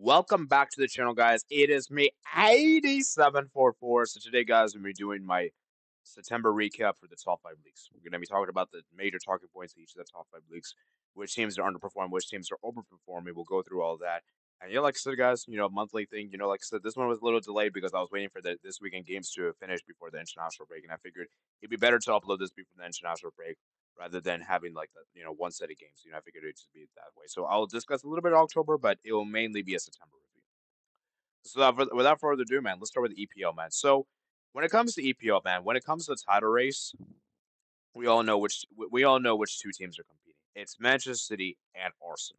Welcome back to the channel, guys. It is me, 8744. So today, guys, I'm going to be doing my September recap for the top 5 leagues. We're going to be talking about the major talking points of each of the top 5 leagues, which teams are underperforming, which teams are overperforming. We'll go through all that. And, like I said, guys, monthly thing, like I said, this one was a little delayed because I was waiting for this weekend games to finish before the international break, and I figured it'd be better to upload this before the international break rather than having, like, the, one set of games. I figured it'd just be that way. So I'll discuss a little bit of October, but it will mainly be a September review. So without further ado, man, let's start with EPL, man. So when it comes to EPL, man, when it comes to the title race, we all know which two teams are competing. It's Manchester City and Arsenal.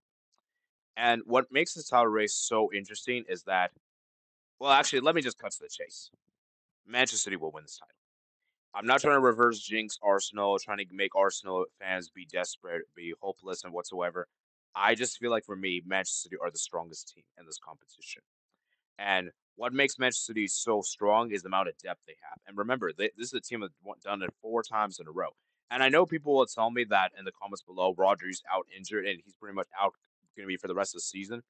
And what makes this title race so interesting is that, well, actually, let me just cut to the chase. Manchester City will win this title. I'm not trying to reverse jinx Arsenal, trying to make Arsenal fans be desperate, be hopeless, and whatsoever. I just feel like, for me, Manchester City are the strongest team in this competition. And what makes Manchester City so strong is the amount of depth they have. And remember, this is a team that's done it 4 times in a row. And I know people will tell me that in the comments below, Rodri's out injured, and he's pretty much out going to be for the rest of the season,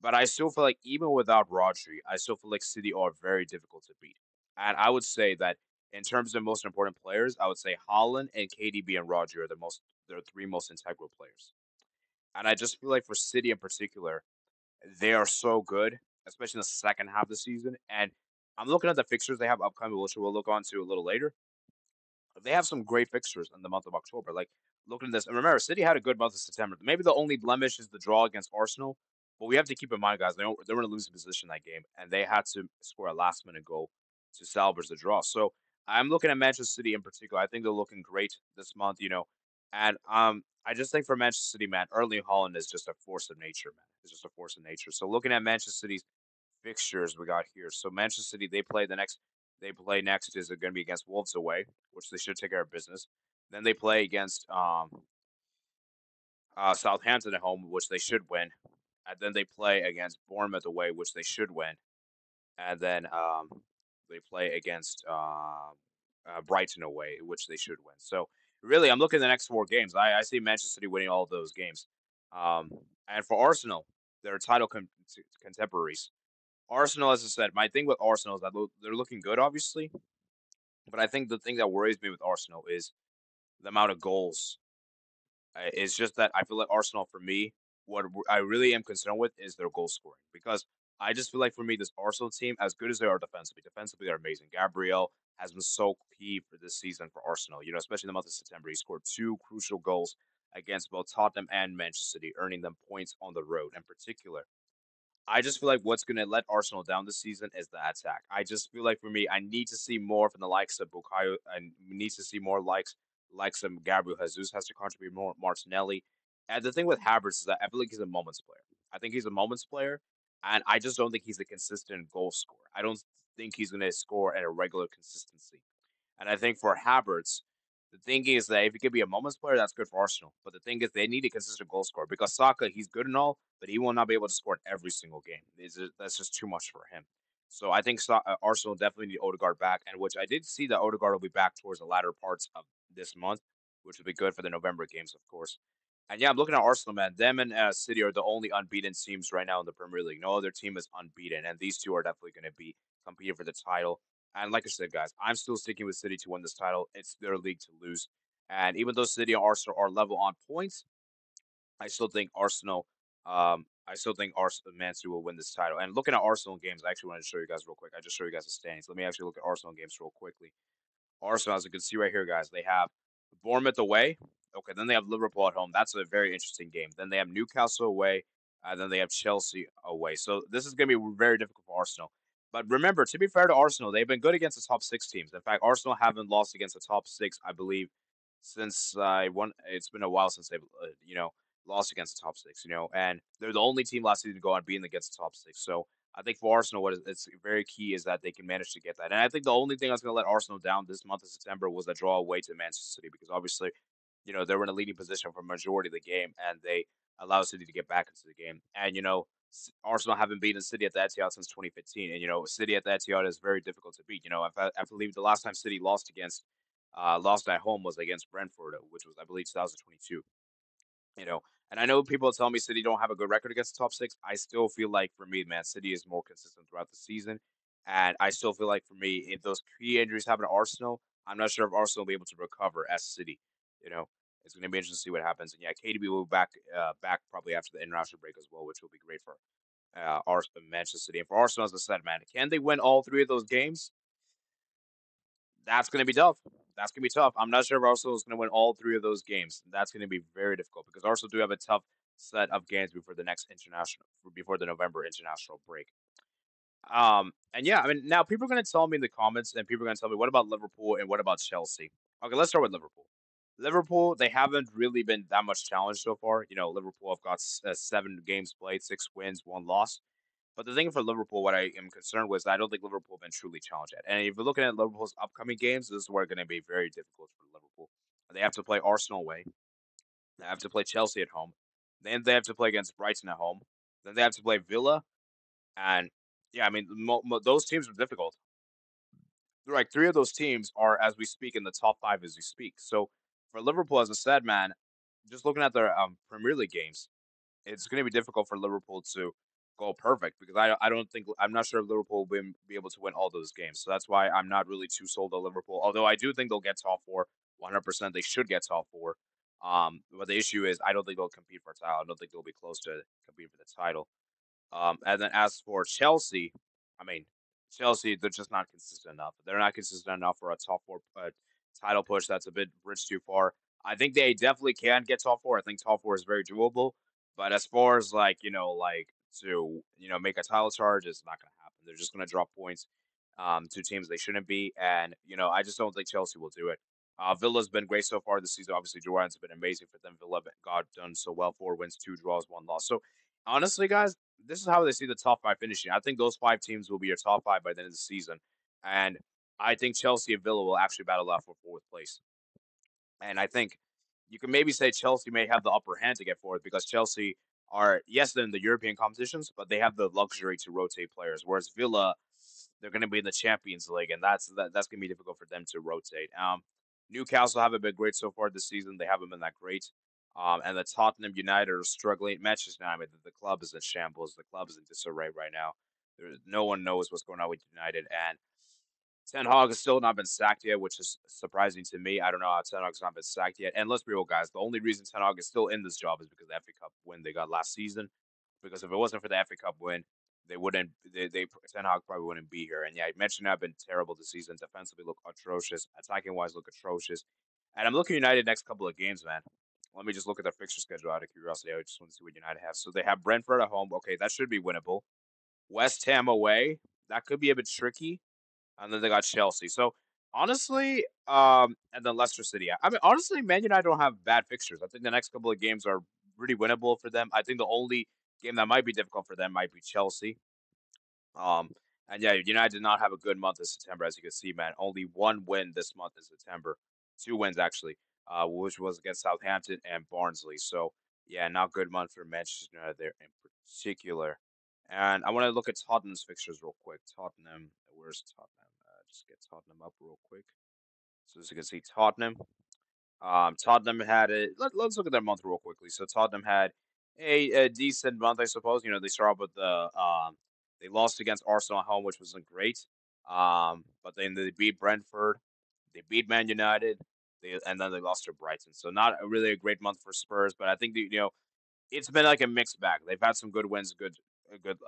but I still feel like even without Rodri, I still feel like City are very difficult to beat. And I would say that in terms of most important players, I would say Haaland and KDB and Rodri are their 3 most integral players. And I just feel like for City in particular, they are so good, especially in the second half of the season. And I'm looking at the fixtures they have upcoming, which we'll look on to a little later. They have some great fixtures in the month of October. Like, looking at this, and remember, City had a good month of September. Maybe the only blemish is the draw against Arsenal, but we have to keep in mind, guys, they were in a losing position that game, and they had to score a last-minute goal to salvage the draw. So I'm looking at Manchester City in particular. I think they're looking great this month, and I just think for Manchester City, man, Erling Haaland is just a force of nature, man. It's just a force of nature. So looking at Manchester City's fixtures we got here. So Manchester City, they play next is going to be against Wolves away, which they should take care of business. Then they play against Southampton at home, which they should win. And then they play against Bournemouth away, which they should win. And then they play against Brighton away, which they should win. So, really, I'm looking at the next 4 games. I see Manchester City winning all of those games. And for Arsenal, their title contemporaries. Arsenal, as I said, my thing with Arsenal is that they're looking good, obviously. But I think the thing that worries me with Arsenal is the amount of goals. It's just that I feel like Arsenal, for me, what I really am concerned with is their goal scoring. Because I just feel like, for me, this Arsenal team, as good as they are defensively, they're amazing. Gabriel has been so key for this season for Arsenal, especially in the month of September. He scored 2 crucial goals against both Tottenham and Manchester City, earning them points on the road in particular. I just feel like what's going to let Arsenal down this season is the attack. I just feel like, for me, I need to see more from the likes of Bukayo. I need to see more likes of Gabriel Jesus has to contribute more, Martinelli. And the thing with Havertz is that I feel like he's a moments player. I think he's a moments player, and I just don't think he's a consistent goal scorer. I don't think he's going to score at a regular consistency. And I think for Havertz, the thing is that if he could be a moments player, that's good for Arsenal. But the thing is, they need a consistent goal scorer, because Saka, he's good and all, but he will not be able to score in every single game. That's just too much for him. So I think Arsenal definitely need Odegaard back, and which I did see that Odegaard will be back towards the latter parts of this month, which will be good for the November games, of course. And yeah, I'm looking at Arsenal, man. Them and City are the only unbeaten teams right now in the Premier League. No other team is unbeaten, and these two are definitely going to be competing for the title. And like I said, guys, I'm still sticking with City to win this title. It's their league to lose. And even though City and Arsenal are level on points, I still think Man City will win this title. And looking at Arsenal games, I actually wanted to show you guys real quick. I just showed you guys the standings. Let me actually look at Arsenal games real quickly. Arsenal, as you can see right here, guys, they have Bournemouth away. Okay, then they have Liverpool at home. That's a very interesting game. Then they have Newcastle away. Then they have Chelsea away. So this is going to be very difficult for Arsenal. But remember, to be fair to Arsenal, they've been good against the top 6 teams. In fact, Arsenal haven't lost against the top 6, I believe, since it's been a while since they've, lost against the top 6, and they're the only team last season to go on beating against the top 6. So I think for Arsenal, what is very key is that they can manage to get that. And I think the only thing that's going to let Arsenal down this month of September was that draw away to Manchester City, because obviously, they were in a leading position for a majority of the game, and they allowed City to get back into the game. And, Arsenal haven't beaten City at the Etihad since 2015, and, City at the Etihad is very difficult to beat. I believe the last time City lost at home was against Brentford, which was, I believe, 2022. And I know people tell me City don't have a good record against the top six. I still feel like, for me, man, City is more consistent throughout the season. And I still feel like, for me, if those key injuries happen to Arsenal, I'm not sure if Arsenal will be able to recover as City. You know, it's going to be interesting to see what happens. And, yeah, KDB will be back probably after the international break as well, which will be great for Manchester City. And for Arsenal, as I said, man, can they win all three of those games? That's going to be tough. That's going to be tough. I'm not sure if Arsenal is going to win all three of those games. That's going to be very difficult because Arsenal do have a tough set of games before the November international break. And yeah, I mean, now people are going to tell me in the comments, and people are going to tell me, what about Liverpool and what about Chelsea? Okay, let's start with Liverpool. Liverpool, they haven't really been that much challenged so far. You know, Liverpool have got 7 games played, 6 wins, 1 loss. But the thing for Liverpool, what I am concerned with, is I don't think Liverpool have been truly challenged yet. And if you're looking at Liverpool's upcoming games, this is where it's going to be very difficult for Liverpool. They have to play Arsenal away. They have to play Chelsea at home. Then they have to play against Brighton at home. Then they have to play Villa. And, yeah, I mean, those teams are difficult. Like, 3 of those teams are, as we speak, in the top 5 as we speak. So, for Liverpool, as I said, man, just looking at their Premier League games, it's going to be difficult for Liverpool to go perfect because I'm not sure if Liverpool will be able to win all those games. So that's why I'm not really too sold on Liverpool, although I do think they'll get top 4 100%. They should get top 4. But the issue is I don't think they'll compete for a title. I don't think they'll be close to competing for the title. And then as for Chelsea, I mean, Chelsea, they're just not consistent enough. They're not consistent enough for a top 4 title push. That's a bit bridge too far. I think they definitely can get top 4. I think top 4 is very doable. But as far as make a title charge, it's not going to happen. They're just going to drop points to teams they shouldn't be. And, I just don't think Chelsea will do it. Villa's been great so far this season. Obviously, Jordan's been amazing for them. Villa got done so well. 4 wins, 2 draws, 1 loss. So, honestly, guys, this is how they see the top 5 finishing. I think those 5 teams will be your top 5 by the end of the season. And I think Chelsea and Villa will actually battle out for 4th place. And I think you can maybe say Chelsea may have the upper hand to get 4th because Chelsea are, yes, they're in the European competitions, but they have the luxury to rotate players. Whereas Villa, they're going to be in the Champions League, and that's going to be difficult for them to rotate. Newcastle haven't been great so far this season. They haven't been that great. And the Tottenham United are struggling. Manchester United, the club is in shambles. The club is in disarray right now. No one knows what's going on with United. And Ten Hag has still not been sacked yet, which is surprising to me. I don't know how Ten Hag's not been sacked yet. And let's be real, guys. The only reason Ten Hag is still in this job is because of the FA Cup win they got last season. Because if it wasn't for the FA Cup win, Ten Hag probably wouldn't be here. And yeah, I mentioned I've been terrible this season. Defensively look atrocious. Attacking-wise look atrocious. And I'm looking at United next couple of games, man. Let me just look at their fixture schedule out of curiosity. I just want to see what United have. So they have Brentford at home. Okay, that should be winnable. West Ham away. That could be a bit tricky. And then they got Chelsea. So, honestly, and then Leicester City. I mean, honestly, Man United don't have bad fixtures. I think the next couple of games are pretty winnable for them. I think the only game that might be difficult for them might be Chelsea. And yeah, United did not have a good month in September, as you can see, man. Only 1 win this month in September. 2 wins, actually, which was against Southampton and Barnsley. So, yeah, not good month for Manchester United there in particular. And I want to look at Tottenham's fixtures real quick. Tottenham, where's Tottenham? Just get Tottenham up real quick. So as you can see, Tottenham. Tottenham had it. Let's look at their month real quickly. So Tottenham had a decent month, I suppose. You know, they start off with they lost against Arsenal at home, which wasn't great. But then they beat Brentford. They beat Man United. And then they lost to Brighton. So not really a great month for Spurs. But I think, it's been like a mixed bag. They've had some good wins, good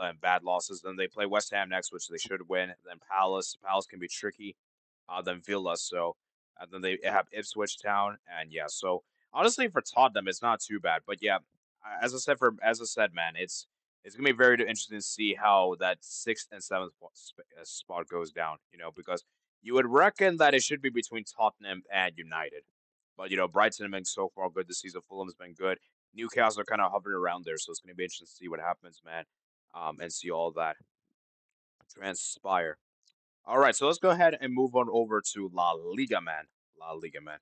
and bad losses. Then they play West Ham next, which they should win. Then Palace can be tricky. Then Villa. So and then they have Ipswich Town, and yeah. So honestly, for Tottenham, it's not too bad. But yeah, as I said, man, it's gonna be very interesting to see how that 6th and 7th spot goes down. Because you would reckon that it should be between Tottenham and United, but Brighton have been so far good this season. Fulham's been good. Newcastle are kind of hovering around there, so it's gonna be interesting to see what happens, man. And see all that transpire. All right, so let's go ahead and move on over to La Liga.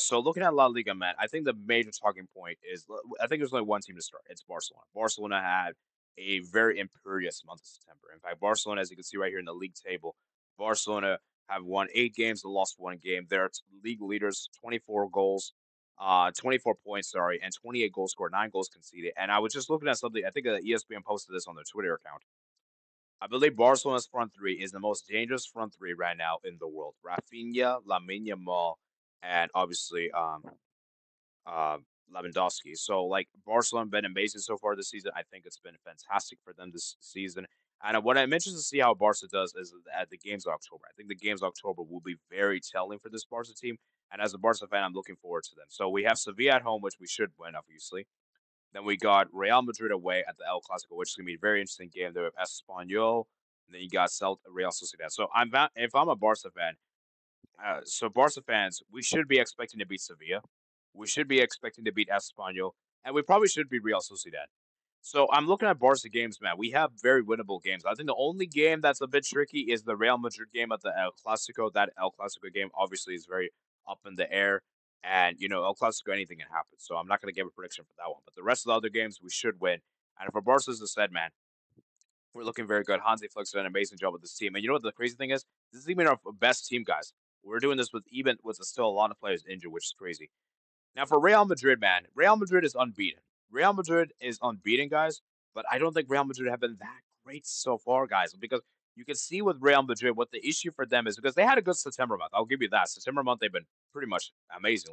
So looking at La Liga, man, I think the major talking point is, I think there's only one team to start. It's Barcelona. Barcelona had a very imperious month of September. In fact, Barcelona, as you can see right here in the league table, Barcelona have won 8 games and lost 1 game. They're league leaders, 24 goals. 24 points, and 28 goals scored, 9 goals conceded. And I was just looking at something. I think ESPN posted this on their Twitter account. I believe Barcelona's front three is the most dangerous front three right now in the world. Rafinha, Lamine Yamal, and obviously Lewandowski. So, Barcelona been amazing so far this season. I think it's been fantastic for them this season. And what I'm interested to see how Barca does is at the games of October. I think the games of October will be very telling for this Barca team. And as a Barca fan, I'm looking forward to them. So we have Sevilla at home, which we should win, obviously. Then we got Real Madrid away at the El Clasico, which is going to be a very interesting game. They have Espanyol, and then you got Real Sociedad. So if I'm a Barca fan, Barca fans, we should be expecting to beat Sevilla. We should be expecting to beat Espanyol. And we probably should beat Real Sociedad. So I'm looking at Barca games, man. We have very winnable games. I think the only game that's a bit tricky is the Real Madrid game at the El Clasico. That El Clasico game obviously is very up in the air. And, El Clasico, anything can happen. So I'm not going to give a prediction for that one. But the rest of the other games, we should win. And for Barca, as I said, man, we're looking very good. Hansi Flick's done an amazing job with this team. And you know what the crazy thing is? This is even our best team, guys. We're doing this with still a lot of players injured, which is crazy. Now, for Real Madrid, man, Real Madrid is unbeaten. Real Madrid is unbeaten, guys, but I don't think Real Madrid have been that great so far, guys, because you can see with Real Madrid what the issue for them is, because they had a good September month. I'll give you that. September month, they've been pretty much amazing.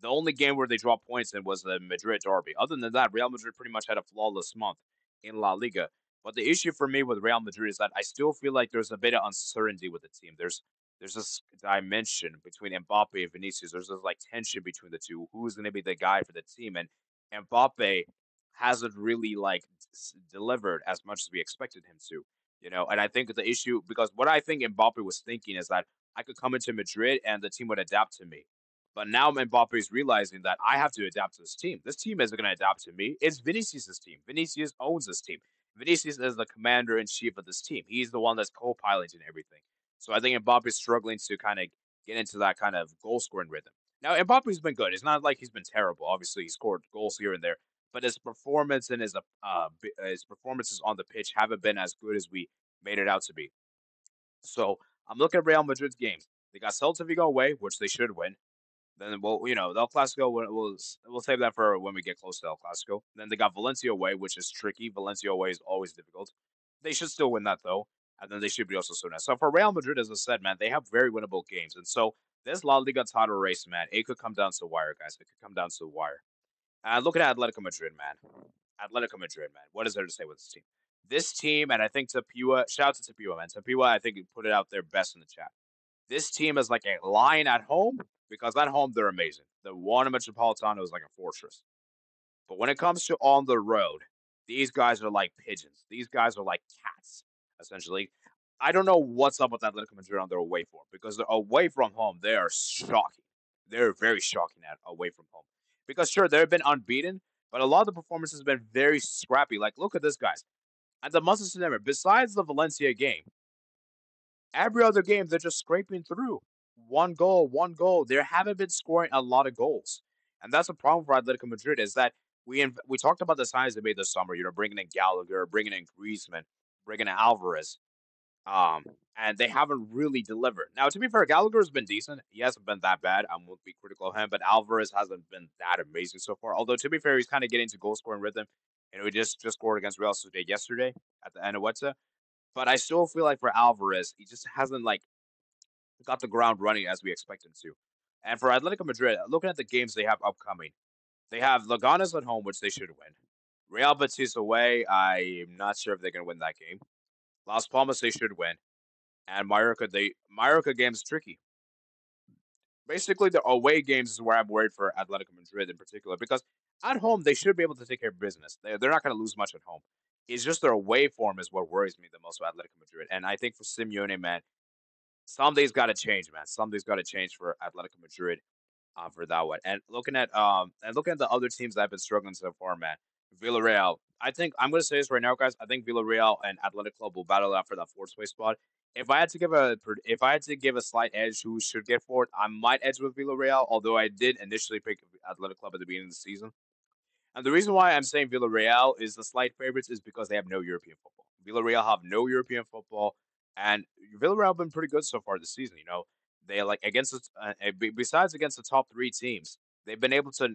The only game where they dropped points in was the Madrid derby. Other than that, Real Madrid pretty much had a flawless month in La Liga. But the issue for me with Real Madrid is that I still feel like there's a bit of uncertainty with the team. There's this dimension between Mbappe and Vinicius. There's this, tension between the two. Who's going to be the guy for the team? And Mbappe hasn't really, delivered as much as we expected him to, And I think the issue, because what I think Mbappe was thinking is that I could come into Madrid and the team would adapt to me. But now Mbappe is realizing that I have to adapt to this team. This team isn't going to adapt to me. It's Vinicius' team. Vinicius owns this team. Vinicius is the commander-in-chief of this team. He's the one that's co-piloting everything. So I think Mbappe is struggling to kind of get into that kind of goal-scoring rhythm. Now, Mbappe's been good. It's not like he's been terrible. Obviously, he scored goals here and there. But his performance and his performances on the pitch haven't been as good as we made it out to be. So, I'm looking at Real Madrid's games. They got Celta Vigo away, which they should win. Then, El Clasico, we'll save that for when we get close to El Clasico. Then they got Valencia away, which is tricky. Valencia away is always difficult. They should still win that, though. And then they should be also so nice. So, for Real Madrid, as I said, man, they have very winnable games. And so, this La Liga title race, man, it could come down to the wire, guys. It could come down to the wire. Look at Atletico Madrid, man. What is there to say with this team? This team, and I think Tapia, shout out to Tapia, man. Tapia, I think, put it out there best in the chat. This team is like a lion at home, because at home, they're amazing. The Wanda Metropolitano is like a fortress. But when it comes to on the road, these guys are like pigeons. These guys are like cats, essentially. I don't know what's up with Atletico Madrid on their away form, because they're away from home. They are shocking. They're very shocking at away from home. Because, sure, they've been unbeaten, but a lot of the performances have been very scrappy. Look at this, guys. At the month of September, besides the Valencia game, every other game, they're just scraping through. One goal. They haven't been scoring a lot of goals. And that's a problem for Atletico Madrid, is that we talked about the signings they made this summer. Bringing in Gallagher, bringing in Griezmann, bringing in Alvarez. And they haven't really delivered. Now, to be fair, Gallagher's been decent. He hasn't been that bad. I won't be critical of him, but Alvarez hasn't been that amazing so far. Although, to be fair, he's kind of getting into goal-scoring rhythm. And we just scored against Real Sociedad yesterday at the Anoeta. But I still feel like for Alvarez, he just hasn't, got the ground running as we expect him to. And for Atletico Madrid, looking at the games they have upcoming, they have Leganés at home, which they should win. Real Betis away, I'm not sure if they're going to win that game. Las Palmas, they should win. And Mallorca, Mallorca game is tricky. Basically, the away games is where I'm worried for Atletico Madrid in particular, because at home, they should be able to take care of business. They're not going to lose much at home. It's just their away form is what worries me the most with Atletico Madrid. And I think for Simeone, man, something's got to change, man. Something's got to change for Atletico Madrid for that one. And looking at the other teams that have been struggling so far, man, Villarreal. I think I'm going to say this right now, guys. I think Villarreal and Athletic Club will battle out for that fourth place spot. If I had to give a slight edge who should get fourth, I might edge with Villarreal, although I did initially pick Athletic Club at the beginning of the season. And the reason why I'm saying Villarreal is the slight favorites is because they have no European football. Villarreal have no European football, and Villarreal have been pretty good so far this season. They besides against the top three teams, They've been able to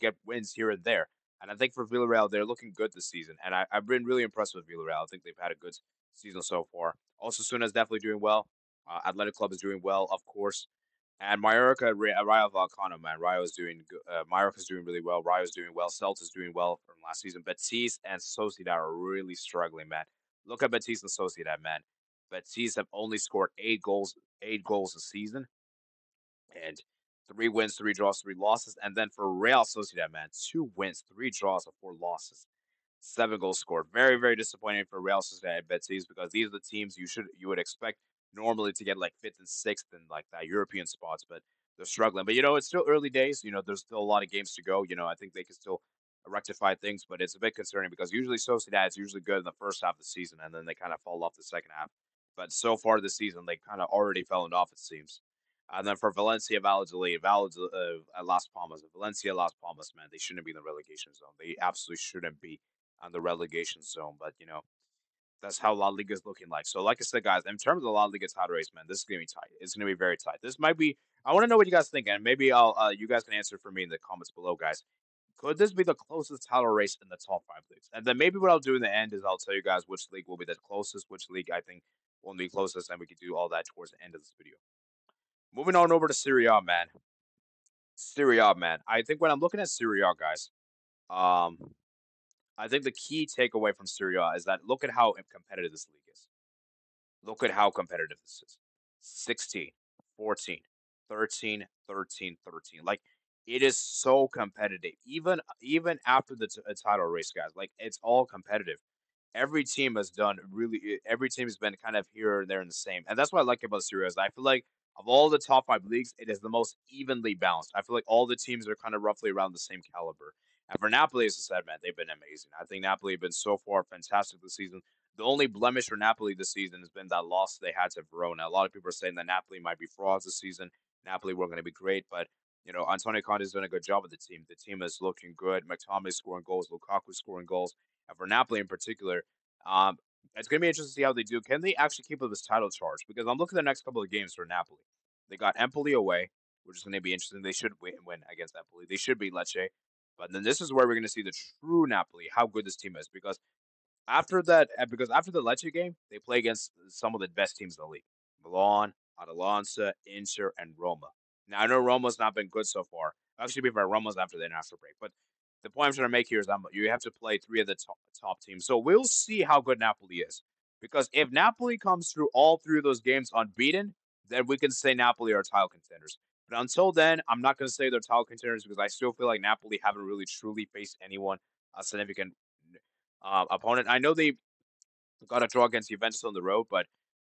get wins here and there. And I think for Villarreal, they're looking good this season. And I've been really impressed with Villarreal. I think they've had a good season so far. Also, Suna's definitely doing well. Athletic Club is doing well, of course. And Mallorca, Rayo Vallecano, man. Mallorca's doing really well. Rayo's doing well. Celta's doing well from last season. Betis and Sociedad are really struggling, man. Look at Betis and Sociedad, man. Betis have only scored eight goals a season. And 3 wins, 3 draws, 3 losses. And then for Real Sociedad, man, 2 wins, 3 draws, and 4 losses. 7 goals scored. Very, very disappointing for Real Sociedad and Betis because these are the teams you would expect normally to get like 5th and 6th and like that European spots, but they're struggling. But, you know, it's still early days. You know, there's still a lot of games to go. You know, I think they can still rectify things, but it's a bit concerning because usually Sociedad is usually good in the first half of the season and then they kind of fall off the second half. But so far this season, they kind of already fallen off, it seems. And then for Valencia, Las Palmas. Valencia, Las Palmas, man, they shouldn't be in the relegation zone. They absolutely shouldn't be on the relegation zone. But, you know, that's how La Liga is looking like. So, like I said, guys, in terms of the La Liga title race, man, this is going to be tight. It's going to be very tight. This might be – I want to know what you guys think, and maybe you guys can answer for me in the comments below, guys. Could this be the closest title race in the top 5 leagues? And then maybe what I'll do in the end is I'll tell you guys which league will be the closest, which league I think will be closest, and we can do all that towards the end of this video. Moving on over to Serie A, man. Serie A, man. I think when I'm looking at Serie A, guys, I think the key takeaway from Serie A is that look at how competitive this league is. Look at how competitive this is. 16, 14, 13, 13, 13. Like, it is so competitive. Even after the title race, guys, like, it's all competitive. Every team has been kind of here and there and the same. And that's what I like about Serie A. I feel like of all the top 5 leagues, it is the most evenly balanced. I feel like all the teams are kind of roughly around the same caliber. And for Napoli, as I said, man, they've been amazing. I think Napoli have been so far fantastic this season. The only blemish for Napoli this season has been that loss they had to Verona. A lot of people are saying that Napoli might be frauds this season. Napoli were going to be great, but, you know, Antonio Conte's done a good job with the team. The team is looking good. McTominay scoring goals. Lukaku scoring goals. And for Napoli in particular, it's going to be interesting to see how they do. Can they actually keep up this title charge? Because I'm looking at the next couple of games for Napoli. They got Empoli away, which is going to be interesting. They should win against Empoli. They should beat Lecce. But then this is where we're going to see the true Napoli, how good this team is. Because after the Lecce game, they play against some of the best teams in the league. Milan, Atalanta, Inter, and Roma. Now, I know Roma's not been good so far. Actually, be fair, Roma's after the international break. But the point I'm trying to make here is that you have to play 3 of the top teams. So we'll see how good Napoli is. Because if Napoli comes through all 3 of those games unbeaten, then we can say Napoli are title contenders. But until then, I'm not going to say they're title contenders because I still feel like Napoli haven't really truly faced anyone, a significant opponent. I know they got a draw against Juventus on the road, but,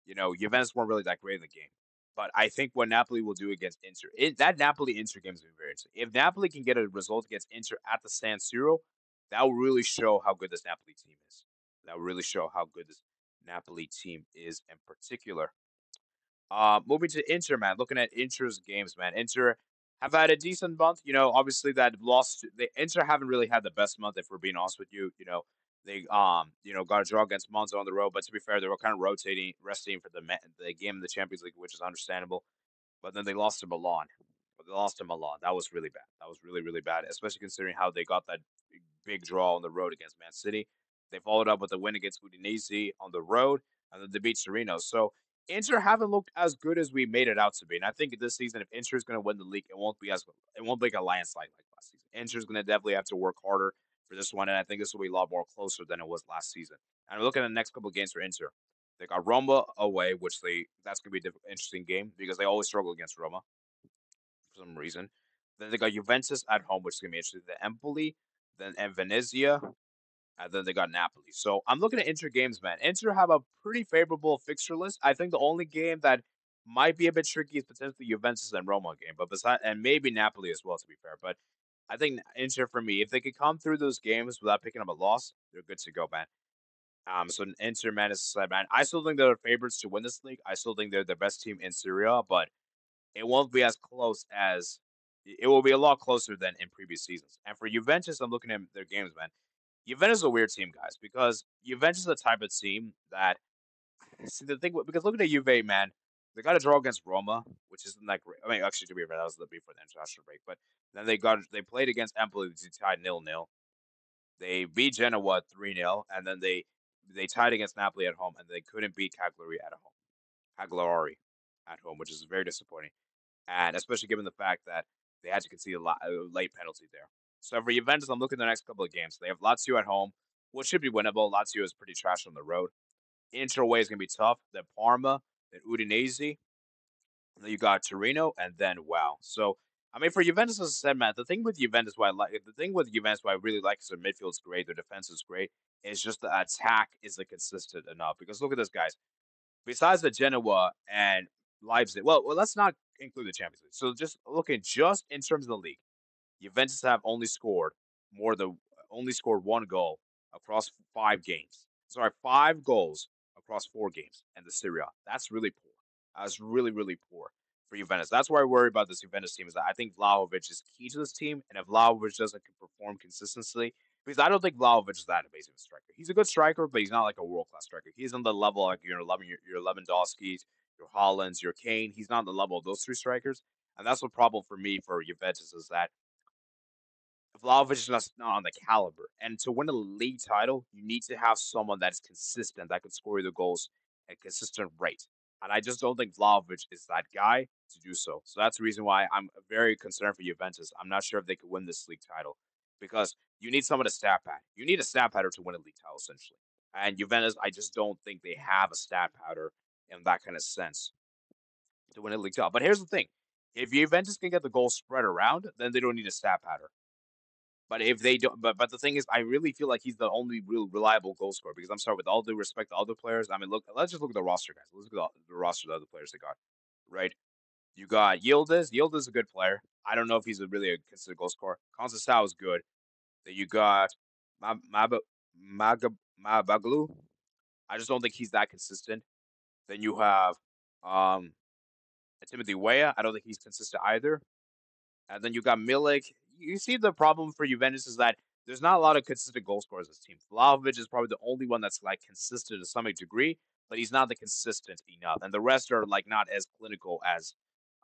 you know, Juventus weren't really that great in the game. But I think what Napoli will do against Inter, that Napoli-Inter game is going to be very interesting. If Napoli can get a result against Inter at the San Siro, that will really show how good this Napoli team is. That will really show how good this Napoli team is in particular. Moving to Inter, man. Looking at Inter's games, man. Inter have had a decent month. You know, obviously that Inter haven't really had the best month, if we're being honest with you. You know, they got a draw against Monza on the road, but to be fair, they were kind of resting for the game in the Champions League, which is understandable. But then they lost to Milan. That was really bad. That was really, really bad, especially considering how they got that big draw on the road against Man City. They followed up with a win against Udinese on the road, and then they beat Torino. So Inter haven't looked as good as we made it out to be. And I think this season, if Inter is going to win the league, it won't be a landslide like last season. Inter is going to definitely have to work harder for this one, and I think this will be a lot more closer than it was last season. And looking at the next couple of games for Inter, they got Roma away, which that's going to be an interesting game because they always struggle against Roma for some reason. Then they got Juventus at home, which is going to be interesting. The Empoli, then Venezia, and then they got Napoli. So I'm looking at Inter games, man. Inter have a pretty favorable fixture list. I think the only game that might be a bit tricky is potentially Juventus and Roma game, but and maybe Napoli as well, to be fair, but I think Inter, for me, if they could come through those games without picking up a loss, they're good to go, man. So Inter, man, is a side, man. I still think they're favorites to win this league. I still think they're the best team in Serie A, but it won't be as close as it will be a lot closer than in previous seasons. And for Juventus, I'm looking at their games, man. Juventus is a weird team, guys, because Juventus is the type of team that because looking at Juve, man, They got a draw against Roma, which isn't that great. I mean, actually, to be fair, that was before the international break. But then they played against Empoli, they tied 0-0. They beat Genoa 3-0, and then they tied against Napoli at home, and they couldn't beat Cagliari at home, which is very disappointing. And especially given the fact that they had to concede a late penalty there. So for Juventus, I'm looking at the next couple of games. They have Lazio at home, which should be winnable. Lazio is pretty trash on the road. Inter away is going to be tough. Then Parma, then Udinese. Then you got Torino, and then wow. So, I mean, for Juventus, as I said, Matt, the thing with Juventus, why I really like is their midfield is great, their defense is great. It's just the attack isn't consistent enough. Because look at this, guys. Besides the Genoa and Leipzig, well, let's not include the Champions League. So just looking just in terms of the league, Juventus have only scored one goal across 5 games. Sorry, 5 goals across 4 games in the Serie A. That's really poor. That's really, really poor for Juventus. That's why I worry about this Juventus team, is that I think Vlahovic is key to this team, and if Vlahovic doesn't perform consistently, because I don't think Vlahovic is that amazing of a striker. He's a good striker, but he's not like a world-class striker. He's on the level like your Lewandowski's, your Haaland's, your Kane. He's not on the level of those 3 strikers, and that's the problem for me for Juventus, is that Vlahovic is just not on the caliber. And to win a league title, you need to have someone that is consistent, that can score you the goals at a consistent rate. And I just don't think Vlahovic is that guy to do so. So that's the reason why I'm very concerned for Juventus. I'm not sure if they could win this league title, because you need someone to stat pad. You need a stat padder to win a league title, essentially. And Juventus, I just don't think they have a stat padder in that kind of sense to win a league title. But here's the thing. If Juventus can get the goal spread around, then they don't need a stat padder. But if they don't, but the thing is, I really feel like he's the only real reliable goal scorer. Because I'm sorry, with all due respect to other players, I mean, look, let's just look at the roster, guys. Let's look at the roster of the other players they got, right? You got Yildiz. Yildiz is a good player. I don't know if he's really considered a goal scorer. Constantin is good. Then you got Magaglu. I just don't think he's that consistent. Then you have Timothy Weah. I don't think he's consistent either. And then you got Milik. You see, the problem for Juventus is that there's not a lot of consistent goal scorers in this team. Vlahovic is probably the only one that's like consistent to some degree, but he's not the consistent enough. And the rest are like not as clinical as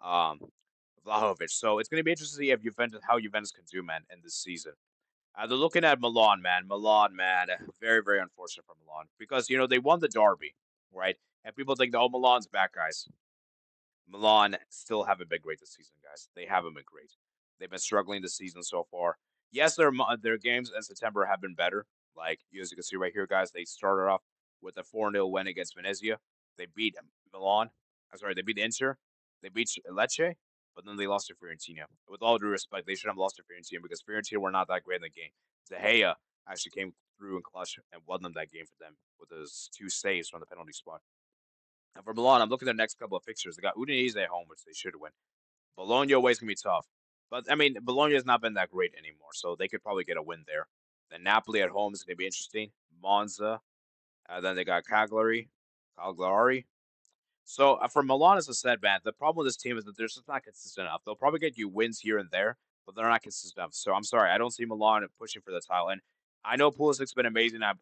Vlahovic. So it's going to be interesting to see how Juventus can do, man, in this season. They're looking at Milan, man. Milan, man. Very, very unfortunate for Milan. Because, you know, they won the derby, right? And people think, oh, Milan's back, guys. Milan still haven't been great this season, guys. They haven't been great. They've been struggling this season so far. Yes, their games in September have been better. Like, as you can see right here, guys, they started off with a 4-0 win against Venezia. They beat Milan. I'm sorry, they beat Inter. They beat Lecce, but then they lost to Fiorentina. With all due respect, they should have lost to Fiorentina because Fiorentina were not that great in the game. De Gea actually came through in clutch and won them that game for them with those 2 saves from the penalty spot. And for Milan, I'm looking at their next couple of fixtures. They got Udinese at home, which they should win. Bologna away is going to be tough. But, I mean, Bologna has not been that great anymore, so they could probably get a win there. Then Napoli at home is going to be interesting. Monza. Then they got Cagliari. So, for Milan, as I said, man, the problem with this team is that they're just not consistent enough. They'll probably get you wins here and there, but they're not consistent enough. So, I'm sorry. I don't see Milan pushing for the title. And I know Pulisic's been amazing. I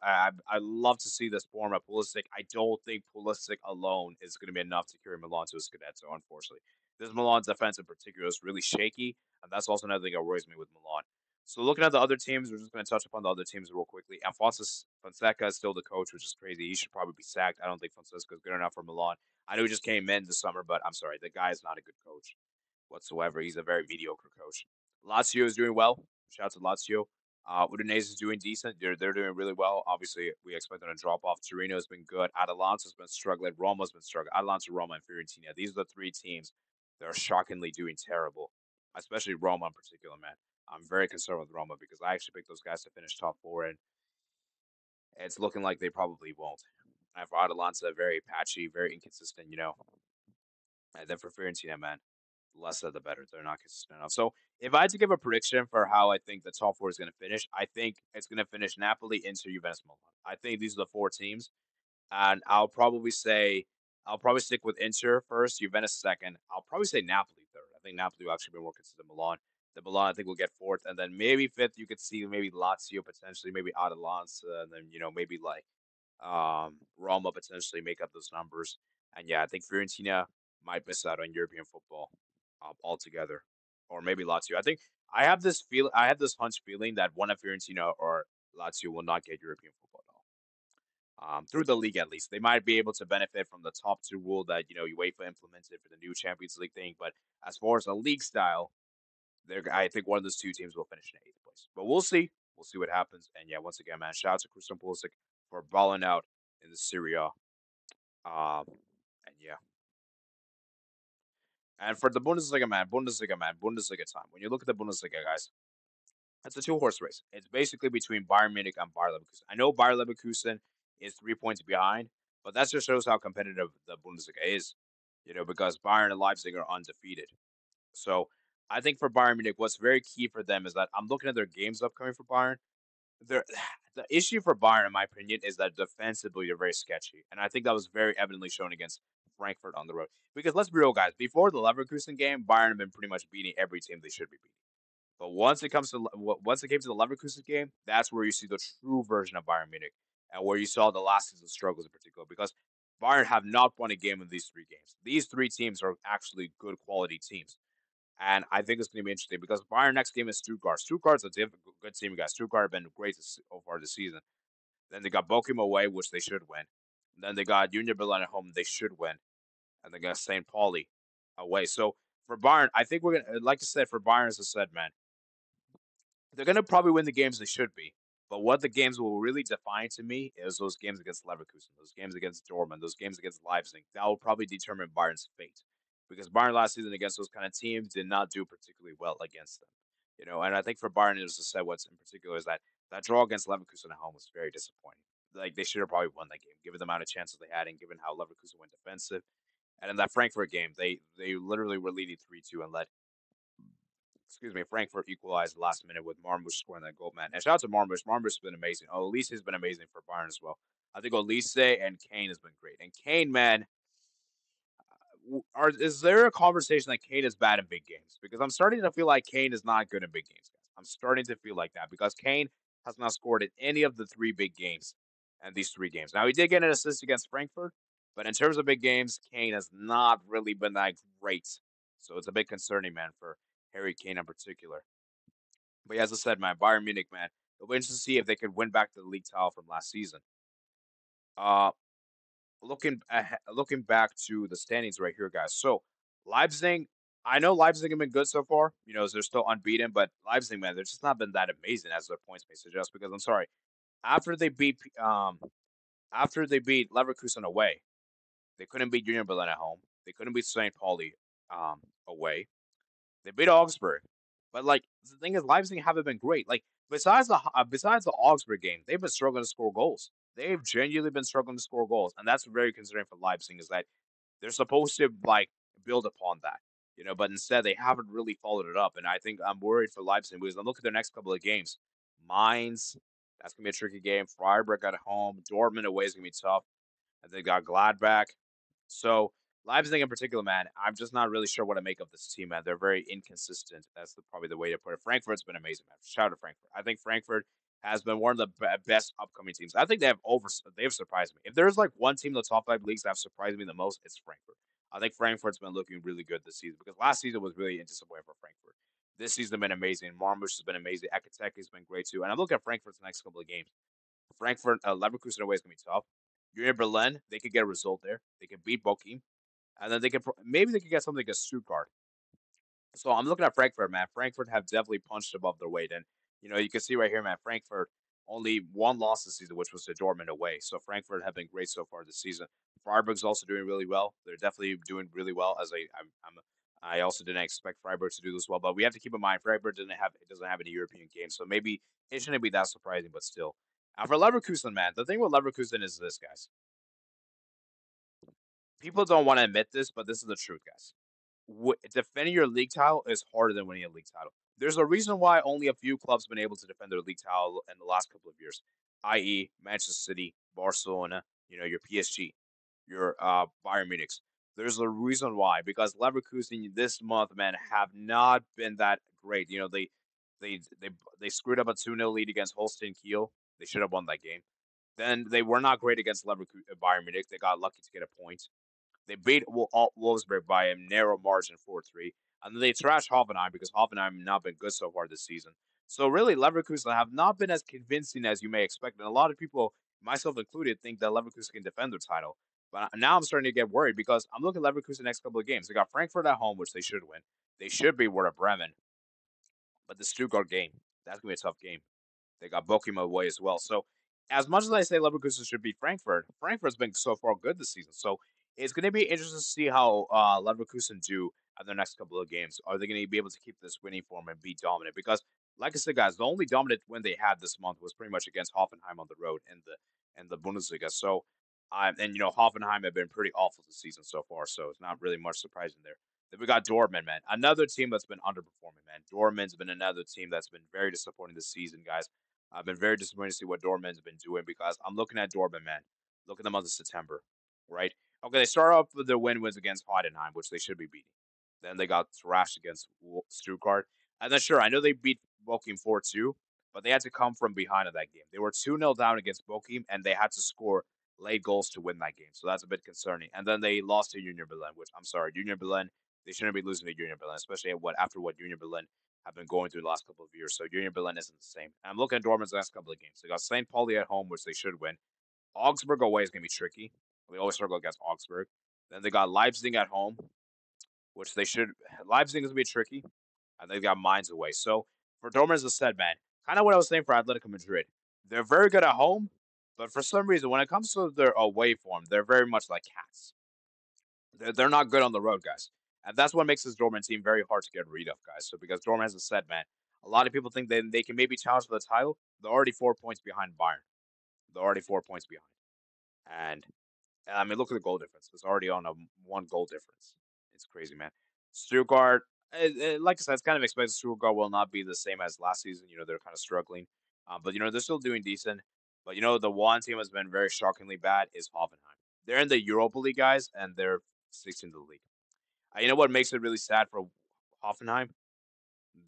love to see this form of Pulisic. I don't think Pulisic alone is going to be enough to carry Milan to a scudetto, unfortunately. This Milan's defense in particular is really shaky, and that's also another thing that worries me with Milan. So looking at the other teams, we're just going to touch upon the other teams real quickly. Alfonso Fonseca is still the coach, which is crazy. He should probably be sacked. I don't think Fonseca is good enough for Milan. I know he just came in this summer, but I'm sorry. The guy is not a good coach whatsoever. He's a very mediocre coach. Lazio is doing well. Shout out to Lazio. Udinese is doing decent. They're doing really well. Obviously, we expect them to drop off. Torino has been good. Atalanta has been struggling. Roma has been struggling. Atalanta, Roma, and Fiorentina. These are the 3 teams that are shockingly doing terrible, especially Roma in particular, man. I'm very concerned with Roma because I actually picked those guys to finish top 4, and it's looking like they probably won't. And for Atalanta, very patchy, very inconsistent, you know. And then for Fiorentina, man, the less said the better. They're not consistent enough. So if I had to give a prediction for how I think the top 4 is going to finish, I think it's going to finish Napoli, Inter, Juventus, Milan. I think these are the 4 teams, and I'll probably stick with Inter first, Juventus second. I'll probably say Napoli third. I think Napoli will actually be more consistent than Milan. Then Milan, I think, will get 4th. And then maybe 5th, you could see maybe Lazio potentially, maybe Atalanta, and then, you know, maybe like Roma potentially make up those numbers. And, yeah, I think Fiorentina might miss out on European football altogether, or maybe Lazio. I think I have this hunch feeling that one of Fiorentina or Lazio will not get European football at all, through the league at least. They might be able to benefit from the top two rule that UEFA implemented for the new Champions League thing, but as far as the league style, I think one of those two teams will finish in 8th place. But we'll see. We'll see what happens. And yeah, once again, man, shout out to Christian Pulisic for balling out in the Serie A. And yeah. And for the Bundesliga time. When you look at the Bundesliga, guys, it's a two-horse race. It's basically between Bayern Munich and Bayer Leverkusen. I know Bayer Leverkusen is 3 points behind, but that just shows how competitive the Bundesliga is, because Bayern and Leipzig are undefeated. So I think for Bayern Munich, what's very key for them is that I'm looking at their games upcoming for Bayern. The issue for Bayern, in my opinion, is that defensively they're very sketchy. And I think that was very evidently shown against Frankfurt on the road. Because let's be real, guys. Before the Leverkusen game, Bayern have been pretty much beating every team they should be beating. But once it came to the Leverkusen game, that's where you see the true version of Bayern Munich. And where you saw the last season struggles in particular. Because Bayern have not won a game in these three games. These three teams are actually good quality teams. And I think it's going to be interesting because Bayern's next game is Stuttgart. Stuttgart's a good team, guys. Stuttgart have been great so far this season. Then they got Bochum away, which they should win. And then they got Union Berlin at home, they should win. And they got St. Pauli away. So for Bayern, I think we're going to, like I said, for Bayern, as I said, man, they're going to probably win the games they should be. But what the games will really define to me is those games against Leverkusen, those games against Dortmund, those games against Leipzig. That will probably determine Bayern's fate. Because Bayern last season against those kind of teams did not do particularly well against them. And I think for Bayern, as I said, what's in particular is that draw against Leverkusen at home was very disappointing. Like, they should have probably won that game, given the amount of chances they had and given how Leverkusen went defensive. And in that Frankfurt game, they literally were leading 3-2 and Frankfurt equalized the last minute with Marmoush scoring that goal, man. And shout out to Marmoush. Marmoush has been amazing. Olise has been amazing for Bayern as well. I think Olise and Kane has been great. And Kane, man, is there a conversation that Kane is bad in big games? Because I'm starting to feel like Kane is not good in big games, guys. I'm starting to feel like that because Kane has not scored in any of the three big games and these three games. Now, he did get an assist against Frankfurt, but in terms of big games, Kane has not really been that great. So it's a bit concerning, man, for Harry Kane in particular. But yeah, as I said, man, Bayern Munich, man, it'll be interesting to see if they could win back the league title from last season. Looking back to the standings right here, guys. So, Leipzig, I know Leipzig have been good so far. They're still unbeaten, but Leipzig, man, they've just not been that amazing as their points may suggest. Because I'm sorry, after they beat Leverkusen away, they couldn't beat Union Berlin at home. They couldn't beat St. Pauli away. They beat Augsburg, but the thing is, Leipzig haven't been great. Besides the Augsburg game, they've been struggling to score goals. They've genuinely been struggling to score goals, and that's very concerning for Leipzig, is that they're supposed to, build upon that, but instead they haven't really followed it up, and I think I'm worried for Leipzig because I look at their next couple of games. Mainz, that's going to be a tricky game. Freiburg at home. Dortmund away is going to be tough, and they got Gladbach. So Leipzig in particular, man, I'm just not really sure what to make of this team, man. They're very inconsistent. That's probably the way to put it. Frankfurt's been amazing, man. Shout out to Frankfurt. I think Frankfurt has been one of the best upcoming teams. I think they've surprised me. If there's one team in the top 5 leagues that have surprised me the most, it's Frankfurt. I think Frankfurt's been looking really good this season because last season was really disappointing for Frankfurt. This season has been amazing. Marmoush has been amazing. Ekateke has been great too. And I'm looking at Frankfurt's next couple of games. Frankfurt, Leverkusen away is going to be tough. Union Berlin, they could get a result there. They could beat Bochum. And then they could get something against Stuttgart. So I'm looking at Frankfurt, man. Frankfurt have definitely punched above their weight. And you can see right here, man, Frankfurt only one loss this season, which was to Dortmund away. So Frankfurt have been great so far this season. Freiburg's also doing really well. They're definitely doing really well. As I also didn't expect Freiburg to do this well, but we have to keep in mind Freiburg doesn't have any European games, so maybe it shouldn't be that surprising. But still, and for Leverkusen, man, the thing with Leverkusen is this, guys. People don't want to admit this, but this is the truth, guys. Defending your league title is harder than winning a league title. There's a reason why only a few clubs have been able to defend their league title in the last couple of years, i.e. Manchester City, Barcelona, your PSG, your Bayern Munich. There's a reason why, because Leverkusen this month, man, have not been that great. They screwed up a 2-0 lead against Holstein Kiel. They should have won that game. Then they were not great against Bayern Munich. They got lucky to get a point. They beat Wolfsburg by a narrow margin, 4-3. And they trashed Hoffenheim because Hoffenheim have not been good so far this season. So really, Leverkusen have not been as convincing as you may expect. And a lot of people, myself included, think that Leverkusen can defend their title. But now I'm starting to get worried because I'm looking at Leverkusen the next couple of games. They got Frankfurt at home, which they should win. They should be Werder Bremen. But the Stuttgart game, that's going to be a tough game. They got Bochum away as well. So as much as I say Leverkusen should beat Frankfurt, Frankfurt's been so far good this season. So it's going to be interesting to see how Leverkusen do at their next couple of games. Are they going to be able to keep this winning form and be dominant? Because, like I said, guys, the only dominant win they had this month was pretty much against Hoffenheim on the road in the Bundesliga. So, and, you know, Hoffenheim have been pretty awful this season so far, so it's not really much surprising there. Then we got Dortmund, man. Another team that's been underperforming, man. Dortmund's been another team that's been very disappointing this season, guys. I've been very disappointed to see what Dortmund's been doing because I'm looking at Dortmund, man. Look at the month of September, right? Okay, they start off with their wins against Heidenheim, which they should be beating. Then they got thrashed against Stuttgart. And then, sure, I know they beat Bochum 4-2, but they had to come from behind in that game. They were 2-0 down against Bochum, and they had to score late goals to win that game. So that's a bit concerning. And then they lost to Union Berlin, which, I'm sorry, Union Berlin, they shouldn't be losing to Union Berlin, especially after what Union Berlin have been going through the last couple of years. So Union Berlin isn't the same. And I'm looking at Dortmund's last couple of games. They got St. Pauli at home, which they should win. Augsburg away is going to be tricky. They always struggle against Augsburg. Then they got Leipzig at home, which they should. Leipzig is going to be tricky. And they got Mainz away. So for Dortmund, as I said, man, kind of what I was saying for Atletico Madrid. They're very good at home, but for some reason, when it comes to their away form, they're very much like cats. They're not good on the road, guys. And that's what makes this Dortmund team very hard to get rid of, guys. So because Dortmund, as I said, man, a lot of people think that they can maybe challenge for the title. They're already 4 points behind Bayern. They're already 4 points behind. And I mean, look at the goal difference. It's already on a one goal difference. It's crazy, man. Stuttgart, like I said, it's kind of expected. Stuttgart will not be the same as last season. You know, they're kind of struggling. But, you know, they're still doing decent. But, you know, the one team that's been very shockingly bad is Hoffenheim. They're in the Europa League, guys, and they're 16th in the league. You know what makes it really sad for Hoffenheim?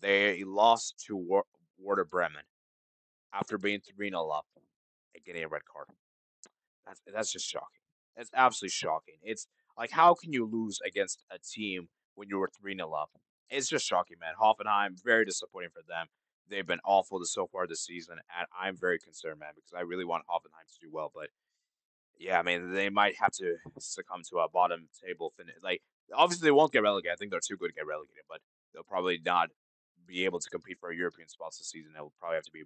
They lost to Werder Bremen after being 3-0 up and getting a red card. That's just shocking. It's absolutely shocking. It's like, how can you lose against a team when you were 3-0 up? It's just shocking, man. Hoffenheim, very disappointing for them. They've been awful so far this season, and I'm very concerned, man, because I really want Hoffenheim to do well. But, yeah, I mean, they might have to succumb to a bottom table finish. Like, obviously, they won't get relegated. I think they're too good to get relegated, but they'll probably not be able to compete for European spots this season. They'll probably have to be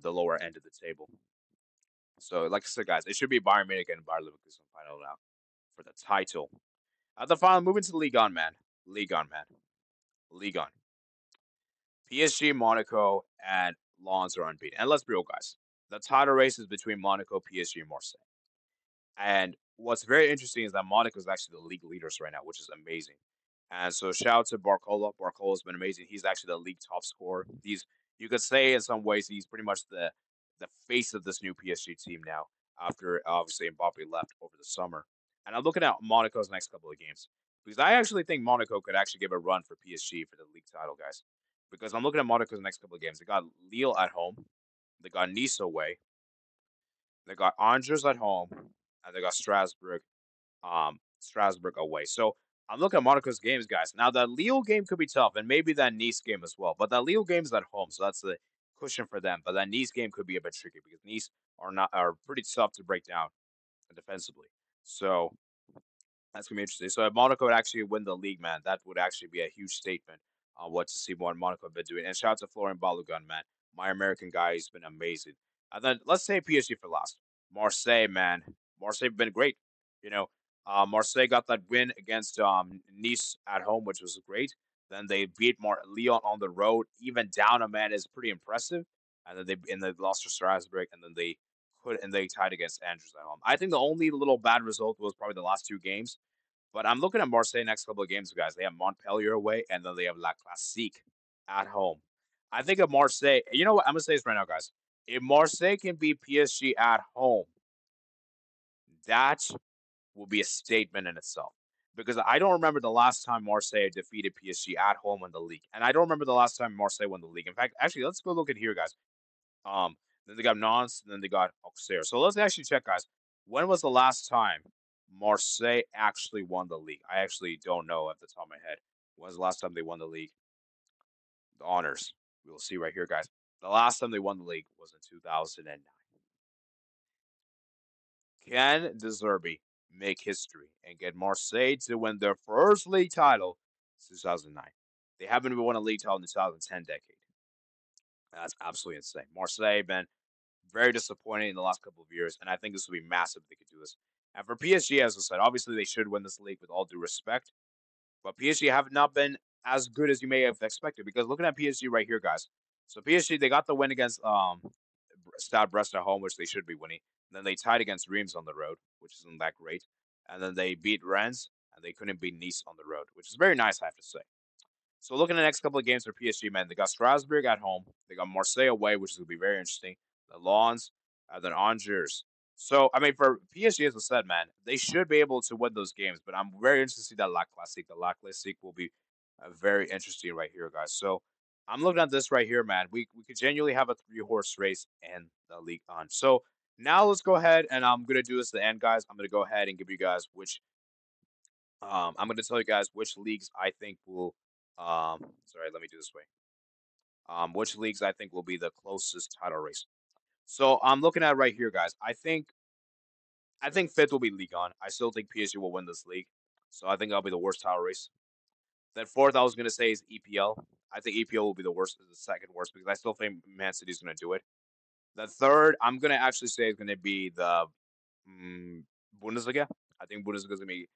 the lower end of the table. So, like I said, guys, it should be Bayern Munich and Bayer Leverkusen final now for the title. At the final, moving to the Ligue 1. PSG, Monaco, and Lens are unbeaten. And let's be real, guys. The title race is between Monaco, PSG, and Marseille. And what's very interesting is that Monaco is actually the league leaders right now, which is amazing. And so shout out to Barcola. Barcola's been amazing. He's actually the league top scorer. You could say in some ways he's pretty much the face of this new PSG team now after, obviously, Mbappe left over the summer. And I'm looking at Monaco's next couple of games because I actually think Monaco could actually give a run for PSG for the league title, guys, because I'm looking at Monaco's next couple of games. They got Lille at home. They got Nice away. They got Angers at home. And they got Strasbourg away. So I'm looking at Monaco's games, guys. Now, that Lille game could be tough, and maybe that Nice game as well. But that Lille game is at home, so that's the cushion for them. But that Nice game could be a bit tricky because Nice are pretty tough to break down defensively. So that's going to be interesting. So if Monaco would actually win the league, man, that would actually be a huge statement on what to see more Monaco have been doing. And shout out to Florian Balogun, man. My American guy, he's been amazing. And then let's say PSG for last. Marseille, man. Marseille have been great. You know, Marseille got that win against Nice at home, which was great. Then they beat Lyon on the road. Even down a man is pretty impressive. And then they lost to Strasbourg, and then they tied against Angers at home. I think the only little bad result was probably the last two games. But I'm looking at Marseille next couple of games, guys. They have Montpellier away, and then they have La Classique at home. I think if Marseille, you know what? I'm going to say this right now, guys. If Marseille can beat PSG at home, that will be a statement in itself. Because I don't remember the last time Marseille defeated PSG at home in the league. And I don't remember the last time Marseille won the league. In fact, actually, let's go look at here, guys. Then they got Nantes, and then they got Auxerre. So let's actually check, guys. When was the last time Marseille actually won the league. I actually don't know at the top of my head. When's the last time they won the league? The honors. We will see right here, guys. The last time they won the league was in 2009. Can De Zerbi make history and get Marseille to win their first league title since 2009? They haven't even won a league title in the 2010 decade. That's absolutely insane. Marseille been very disappointing in the last couple of years, and I think this would be massive if they could do this. And for PSG, as I said, obviously they should win this league with all due respect, but PSG have not been as good as you may have expected, because looking at PSG right here, guys. So PSG, they got the win against Stade Brest at home, which they should be winning. And then they tied against Reims on the road, which isn't that great. And then they beat Rennes, and they couldn't beat Nice on the road, which is very nice, I have to say. So looking at the next couple of games for PSG, man, they got Strasbourg at home. They got Marseille away, which is going to be very interesting. The Lens, and then Angers. So, I mean, for PSG, as I said, man, they should be able to win those games. But I'm very interested to see that La Classique. The La Classique will be very interesting right here, guys. So, I'm looking at this right here, man. We could genuinely have a three-horse race and the league on. So, now let's go ahead, and I'm going to do this at the end, guys. I'm going to go ahead and give you guys which I'm going to tell you guys which leagues I think will sorry, let me do this way. Which leagues I think will be the closest title race. So I'm looking at right here, guys. I think fifth will be Ligue 1. I still think PSG will win this league. So I think that'll be the worst title race. Then fourth, I was gonna say is EPL. I think EPL will be the worst, the second worst, because I still think Man City's gonna do it. The third, I'm gonna actually say is gonna be the Bundesliga. I think Bundesliga's gonna be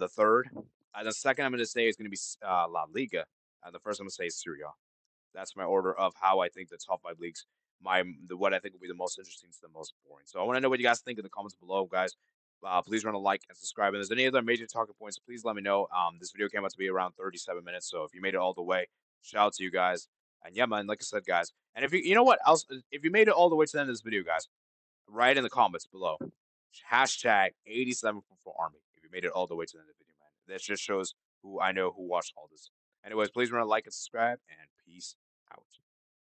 the third. And the second I'm gonna say is gonna be La Liga, and the first I'm gonna say is Serie A. That's my order of how I think the top five leagues. What I think will be the most interesting to the most boring. So I want to know what you guys think in the comments below, guys. Please run a like and subscribe. And if there's any other major talking points, please let me know. This video came out to be around 37 minutes, so if you made it all the way, shout out to you guys. And yeah, man, like I said, guys. And if you know what else, if you made it all the way to the end of this video, guys, write in the comments below hashtag 8744Army. If you made it all the way to the end of the video, man, that just shows who I know who watched all this. Anyways, please run a like and subscribe, and peace.